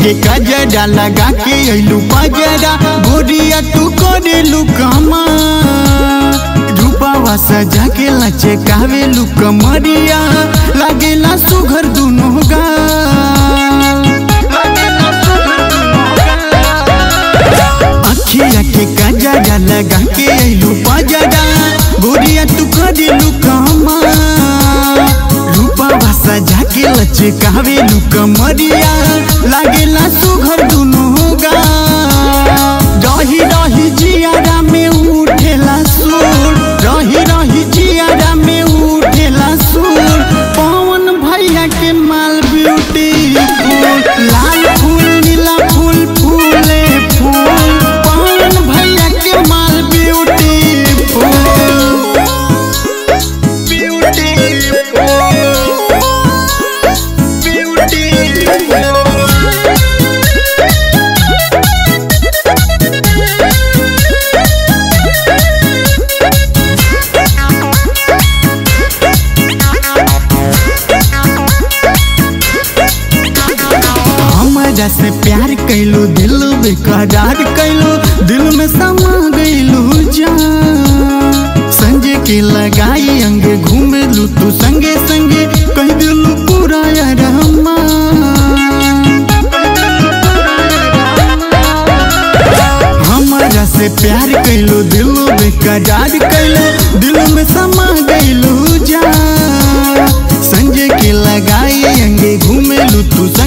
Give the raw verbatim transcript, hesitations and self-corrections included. के कजरा लगा के अइलू बजरा गोरिया तू करे लुकमा रूपावा सजा के लचे कावे लुकमरिया लागेला सुघर दुनो गा अखिया के कजरा लगा के अइलू बजरा गोरिया तू करे लुकमा रूपावा सजा के लचे कावे लुकमरिया लागेला सुघर दुनो गा रही रही जियारा में उठेला सूर रही रही जियारा में उठेला सूर पवन भैया के माल ब्यूटी लाल फूल नीला फूल फूले फूल पवन भैया के माल ब्यूटी ब्यूटी ब्यूटी से प्यार कैलू दिल बेकरार कैलू दिल में समा गईलू संगे के लगाई अंगे घूमे लू तू संगे संगे कह दिलू पूरा यारमा हमारा से प्यार कैलू दिल बेकरार कैलू दिल में समा गईलू जा संगे के लगाई अंगे घूमे लू तू